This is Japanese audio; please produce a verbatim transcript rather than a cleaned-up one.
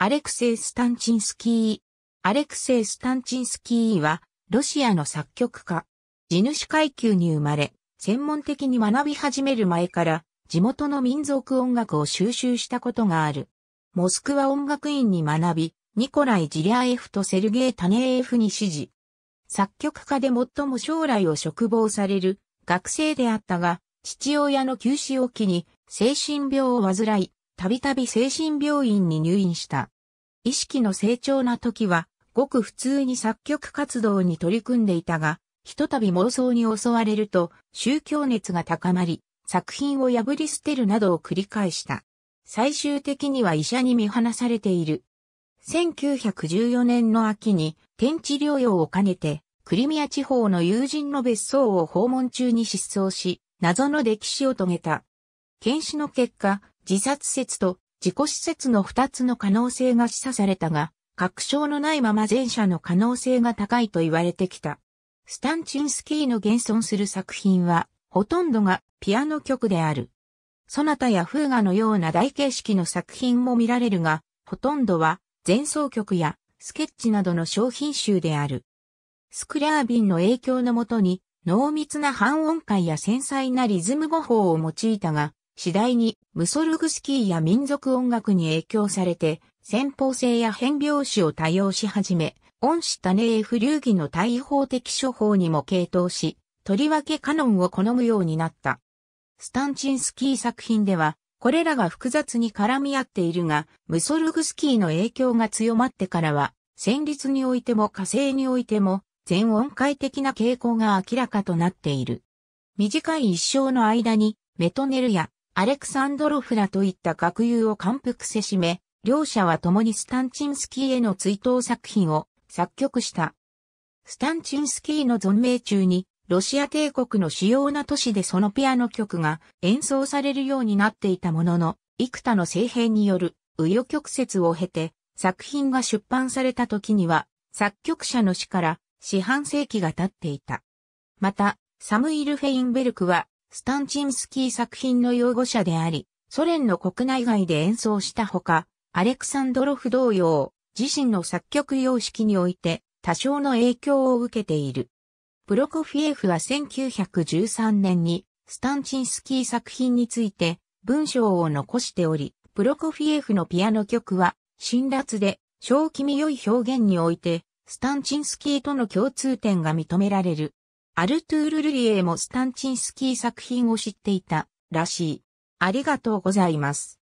アレクセイ・スタンチンスキー。アレクセイ・スタンチンスキーは、ロシアの作曲家。地主階級に生まれ、専門的に学び始める前から、地元の民族音楽を収集したことがある。モスクワ音楽院に学び、ニコライ・ジリャエフとセルゲイ・タネーエフに師事。作曲家で最も将来を嘱望される学生であったが、父親の急死を機に、精神病を患い、たびたび精神病院に入院した。意識の成長な時は、ごく普通に作曲活動に取り組んでいたが、ひとたび妄想に襲われると、宗教熱が高まり、作品を破り捨てるなどを繰り返した。最終的には医者に見放されている。せんきゅうひゃくじゅうよねんの秋に、転地療養を兼ねて、クリミア地方の友人の別荘を訪問中に失踪し、謎の溺死を遂げた。検視の結果、自殺説と事故死説のふたつの可能性が示唆されたが、確証のないまま前者の可能性が高いと言われてきた。スタンチンスキーの現存する作品は、ほとんどがピアノ曲である。ソナタやフーガのような大形式の作品も見られるが、ほとんどは前奏曲やスケッチなどの小品集である。スクリャービンの影響のもとに、濃密な半音階や繊細なリズム語法を用いたが、次第にムソルグスキーや民族音楽に影響されて、先鋒性や変拍子を多用し始め、恩師タネーエフ流儀の対法的処方にも傾倒し、とりわけカノンを好むようになった。スタンチンスキー作品では、これらが複雑に絡み合っているが、ムソルグスキーの影響が強まってからは、旋律においても歌声においても、全音階的な傾向が明らかとなっている。短い一生の間に、メトネルやアレクサンドロフらといった学友を感服せしめ、両者は共にスタンチンスキーへの追悼作品を作曲した。スタンチンスキーの存命中に、ロシア帝国の主要な都市でそのピアノ曲が演奏されるようになっていたものの、幾多の政変による紆余曲折を経て、作品が出版された時には、作曲者の死から、四半世紀が経っていた。また、サムイル・フェインベルクは、スタンチンスキー作品の擁護者であり、ソ連の国内外で演奏したほか、アレクサンドロフ同様、自身の作曲様式において、多少の影響を受けている。プロコフィエフはせんきゅうひゃくじゅうさんねんに、スタンチンスキー作品について、文章を残しており、プロコフィエフのピアノ曲は、辛辣で、小気味良い表現において、スタンチンスキーとの共通点が認められる。アルトゥール・ルリエもスタンチンスキー作品を知っていたらしい。ありがとうございます。